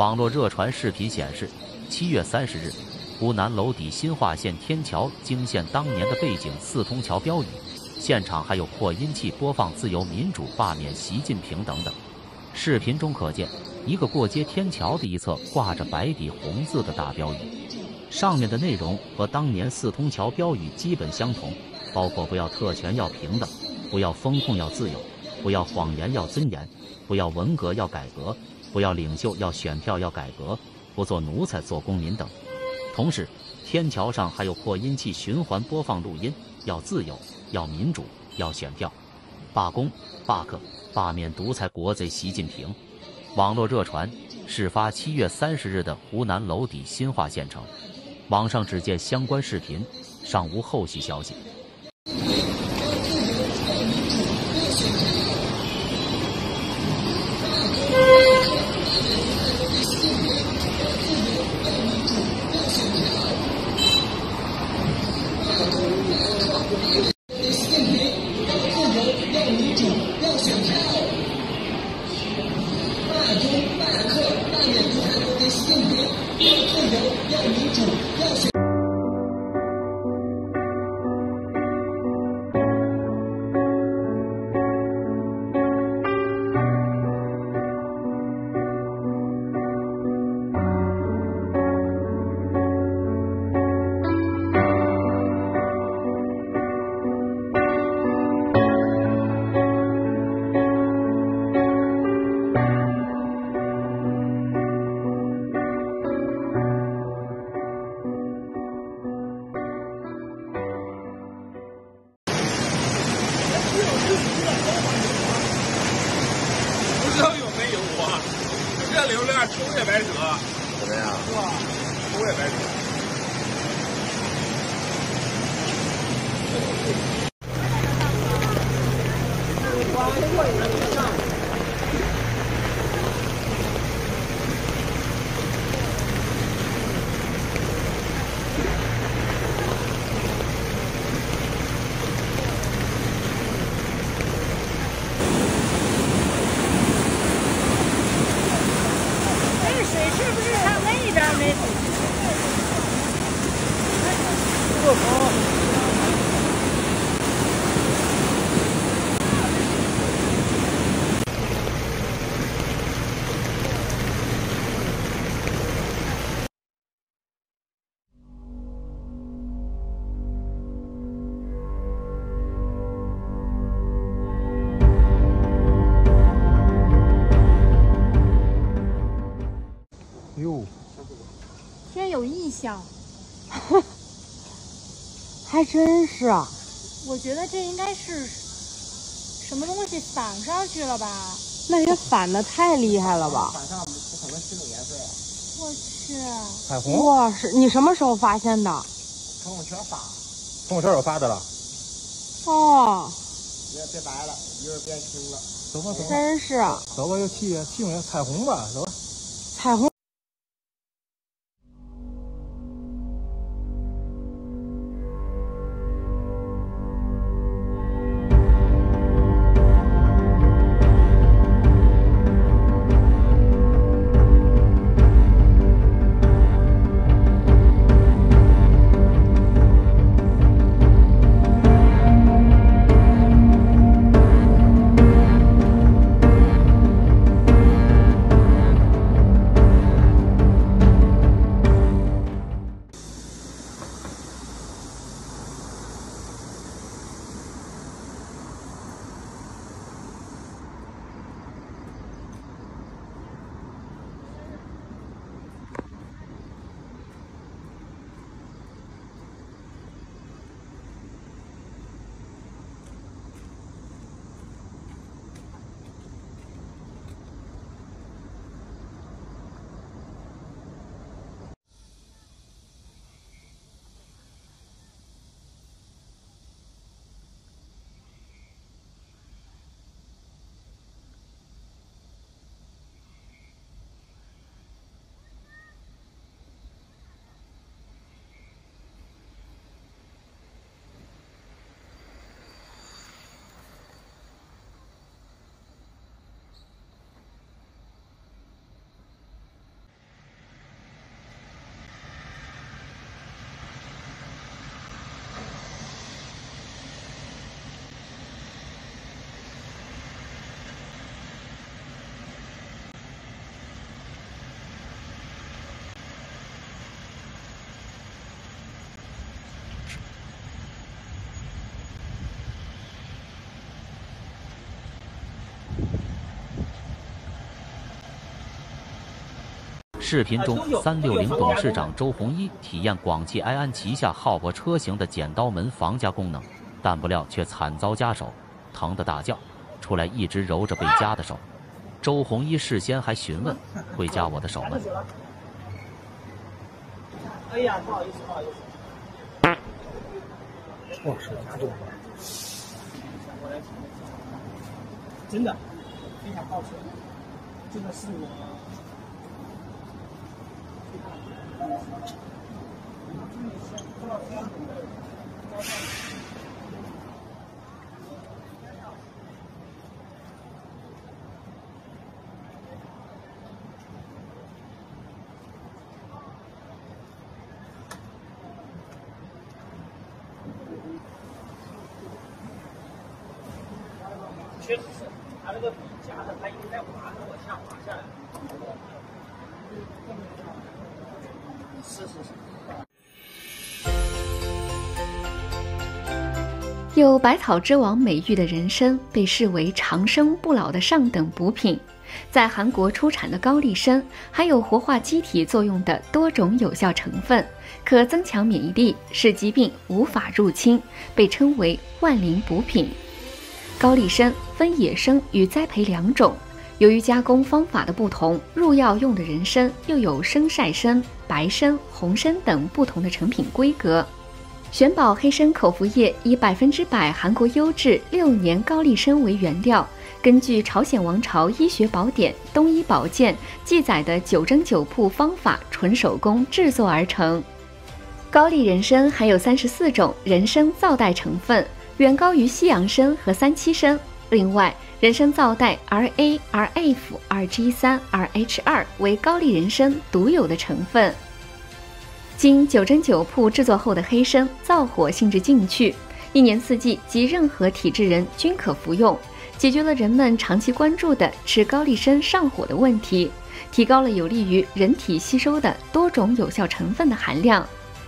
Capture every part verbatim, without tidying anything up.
网络热传视频显示， 七月三十日，湖南娄底新化县天桥惊现当年的背景四通桥标语，现场还有扩音器播放自由民主、罢免习近平等等。视频中可见，一个过街天桥的一侧挂着白底红字的大标语，上面的内容和当年四通桥标语基本相同，包括不要特权要平等，不要风控要自由，不要谎言要尊严，不要文革要改革，不要领袖要选票要改革，不做奴才做公民等。同时，天桥上还有扩音器循环播放录音，要自由，要民主，要选票，罢工、罢课、罢免独裁国贼习近平。网络热传，事发七月三十日的湖南娄底新化县城，网上只见相关视频，尚无后续消息。不知道有没有啊？这流量抽也白扯，怎么样？是吧？抽也白扯。还真是啊！我觉得这应该是什么东西反上去了吧？那也反的太厉害了吧？反上是什么新的颜色呀？我去！彩虹！哇，是你什么时候发现的？朋友圈发，朋友圈有发的了。哦。一会儿变白了，一会儿变青了。走吧，走吧。真是啊！走吧，又替替我彩虹吧，走吧。彩虹。视频中，三六零董事长周鸿祎体验广汽埃安旗下浩博车型的剪刀门防夹功能，但不料却惨遭夹手，疼得大叫出来，一直揉着被夹的手。周鸿祎事先还询问：“会夹我的手吗？”哎呀，不好意思，不好意思。我手夹住了，真的非常抱歉，这个是我。 确实是，他那个笔夹的，他一直在滑，跟我下滑下来。 是是是。有“百草之王”美誉的人参被视为长生不老的上等补品，在韩国出产的高丽参含有活化机体作用的多种有效成分，可增强免疫力，使疾病无法入侵，被称为万灵补品。高丽参分野生与栽培两种。 由于加工方法的不同，入药用的人参又有生晒参、白参、红参等不同的成品规格。玄宝黑参口服液以百分之百韩国优质六年高丽参为原料，根据朝鲜王朝医学宝典《东医宝鉴》记载的九蒸九曝方法纯手工制作而成。高丽人参含有三十四种人参皂苷成分，远高于西洋参和三七参。另外， 人参皂苷 R A、R F、R G 三、R H 二为高丽人参独有的成分。经九蒸九曝制作后的黑参，燥火性质进去，一年四季及任何体质人均可服用，解决了人们长期关注的吃高丽参上火的问题，提高了有利于人体吸收的多种有效成分的含量。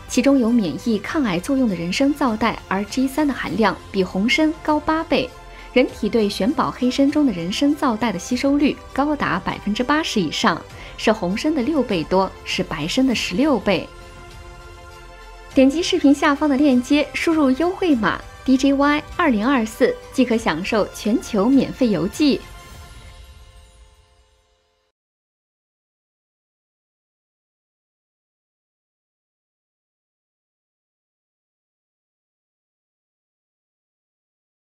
其中有免疫抗癌作用的人参皂苷 R G 三的含量比红参高八倍。 人体对玄宝黑参中的人参皂苷的吸收率高达百分之八十以上，是红参的六倍多，是白参的十六倍。点击视频下方的链接，输入优惠码 D J Y 二零二四，即可享受全球免费邮寄。